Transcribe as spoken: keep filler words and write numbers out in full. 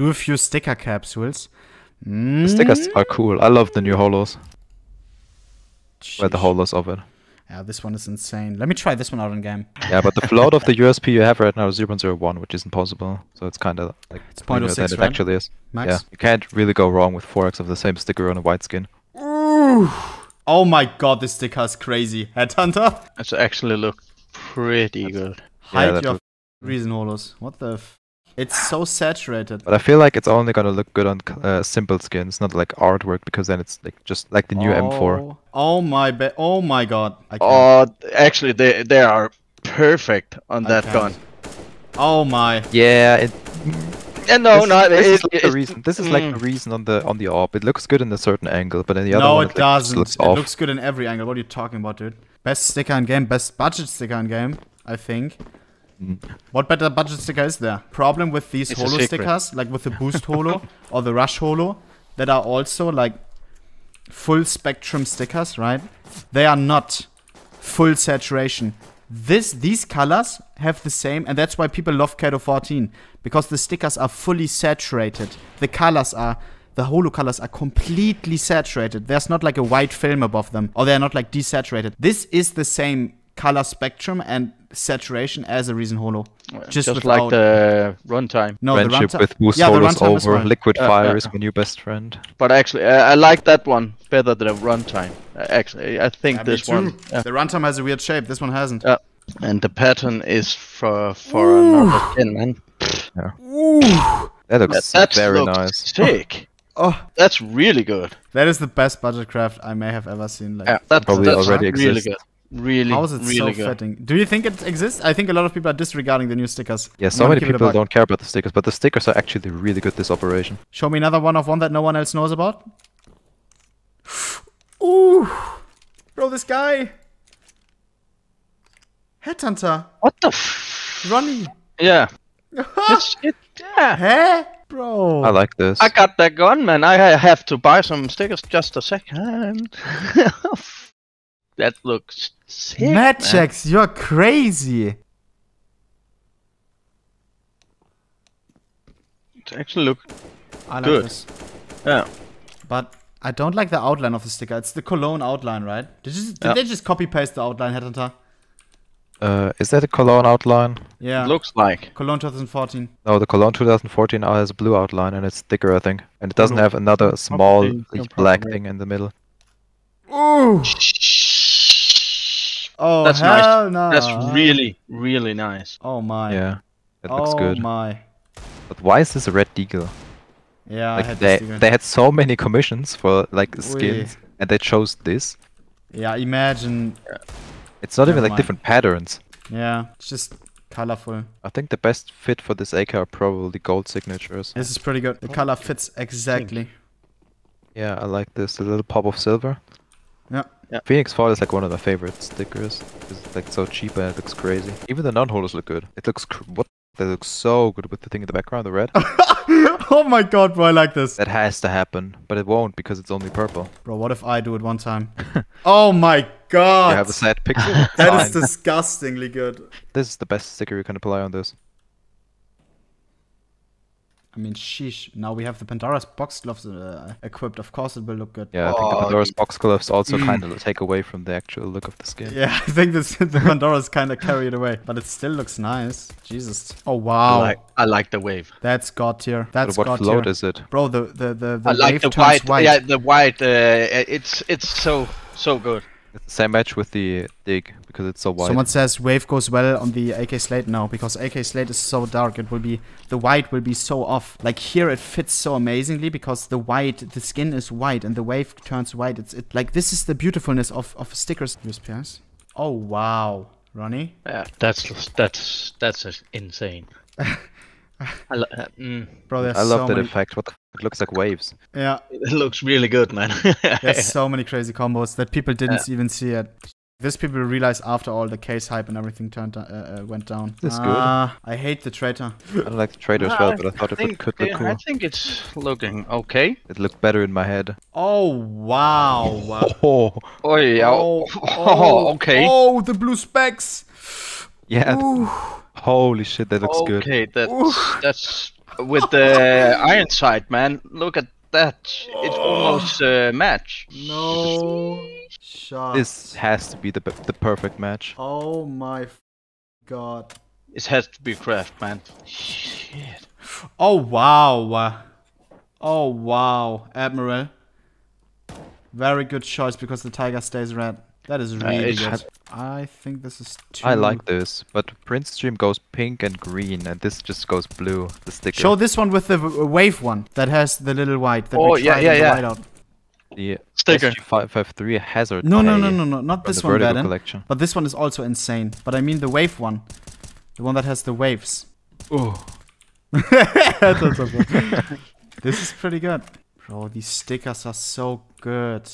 Do a few sticker capsules. Mm. The stickers are cool. I love the new holos. Jeez. Where the holos of it. Yeah, this one is insane. Let me try this one out in game. Yeah, but the float of the U S P you have right now is zero point zero one, which isn't possible. So it's kind of like it's zero point zero six than it right? actually is. Max? Yeah, you can't really go wrong with four X of the same sticker on a white skin. Ooh. Oh my god, this sticker is crazy. Headhunter? It actually looks pretty that's, good. Hide yeah, your reason holos. What the f... It's so saturated. But I feel like it's only gonna look good on uh, simple skins, not like artwork, because then it's like just like the new oh. M four. Oh my ba oh my god. I oh, actually they they are perfect on I that can't. gun. Oh my. Yeah, it yeah, no, this, no, this it, is like it, the reason. This is mm. like the reason on the on the orb. It looks good in a certain angle, but in the other no, one, it, it doesn't. Looks it off. Looks good in every angle. What are you talking about, dude? Best sticker in game, best budget sticker in game, I think. What better budget sticker is there? Problem with these it's holo stickers, like with the boost holo or the rush holo, that are also like full spectrum stickers, right? They are not full saturation. This, these colors have the same, and that's why people love Kato fourteen, because the stickers are fully saturated. The colors are, the holo colors are completely saturated. There's not like a white film above them, or they're not like desaturated. This is the same color spectrum and saturation as a reason holo. Just, Just like the runtime. No, Friendship the runtime. with boost yeah, holo is over. Well. Liquid uh, fire uh, is my new best friend. But actually, uh, I like that one better than the runtime. Uh, actually, I think yeah, this one. Yeah. The runtime has a weird shape. This one hasn't. Uh, and the pattern is for for Ooh. another skin, man. Yeah. Ooh. That looks yeah, very looks nice. Sick. Oh, that's really good. That is the best budget craft I may have ever seen. Like, yeah, that probably that's already exists. Really good. Really, How is it really so good. fitting? Do you think it exists? I think a lot of people are disregarding the new stickers. Yeah, so many people don't care about the stickers, but the stickers are actually really good this operation. Show me another one of one that no one else knows about. Ooh! Bro, this guy! Headhunter! What the f... Ronnie! Yeah. This shit, yeah. Hey? Bro! I like this. I got that gun, man. I have to buy some stickers just a second. That looks sick, Madjax, you're crazy! It actually looks like good. This. Yeah. But I don't like the outline of the sticker. It's the Cologne outline, right? Did, you, did yeah. they just copy-paste the outline, Headhunter? Uh, is that a Cologne outline? Yeah. It looks like. Cologne twenty fourteen. No, the Cologne twenty fourteen has a blue outline and it's thicker, I think. And it doesn't have another small probably, no black problem. thing in the middle. Ooh! Oh, that's hell nice. No. That's really, really nice. Oh my. Yeah, that oh looks good. Oh my. But why is this a red deagle? Yeah, like I had they, this they had so many commissions for like skins, Ui. and they chose this. Yeah, imagine. It's not Never even like mind. different patterns. Yeah, it's just colorful. I think the best fit for this A K are probably gold signatures. This is pretty good. The color fits exactly. Yeah, I like this. A little pop of silver. Yeah. Yeah. Phoenix Fall is like one of my favorite stickers. It's like so cheap and it looks crazy. Even the non-holders look good. It looks cr what? They look so good with the thing in the background, the red. Oh my god, bro, I like this. That has to happen, but it won't because it's only purple. Bro, what if I do it one time? Oh my god! You have a sad picture. That is disgustingly good. This is the best sticker you can apply on this. I mean, sheesh, now we have the Pandora's Box gloves uh, equipped, of course it will look good. Yeah, I think oh, the Pandora's Box gloves also mm. kind of take away from the actual look of the skin. Yeah, I think this, the Pandora's kind of carry it away, but it still looks nice. Jesus. Oh, wow. I like, I like the wave. That's god tier. That's god tier. What float is it? Bro, the, the, the, the I like wave the turns white, white. Yeah, the white, uh, it's, it's so, so good. It's the same match with the dig, because it's so white. Someone says wave goes well on the A K Slate now, because A K Slate is so dark, it will be, the white will be so off. Like here it fits so amazingly, because the white, the skin is white, and the wave turns white. It's it, like, this is the beautifulness of, of stickers. U S P S. Oh wow, Ronnie. Yeah, that's, that's, that's insane. I lo uh, mm. Bro, I love so that many... effect. What the f it looks like waves. Yeah, it looks really good, man. There's so many crazy combos that people didn't yeah. even see it. This people realize after all the case hype and everything turned uh, uh, went down. This uh, good. I hate the traitor. I don't like the traitor as well, but I thought I think, it could look cool. I think it's looking okay. It looked better in my head. Oh wow! wow. Oh, oh yeah. Oh, oh okay. Oh, the blue specs. Yeah. Ooh. Holy shit, that looks okay, good. Okay, that's, that's with the Ironside, man. Look at that. Whoa. It's almost a match. No shot. This has to be the the perfect match. Oh my god. It has to be craft, man. Shit. Oh wow. Oh wow, Admiral. Very good choice because the tiger stays red. That is really uh, good. I think this is too... I like this, but Prince Stream goes pink and green, and this just goes blue, the sticker. Show this one with the wave one that has the little white. That oh, we yeah, yeah, yeah. White out. The sticker. S G five five three hazard. No, no, no, no, no, not this one, Baden, but this one is also insane. But I mean the wave one. The one that has the waves. Oh. This is pretty good. Bro, these stickers are so good.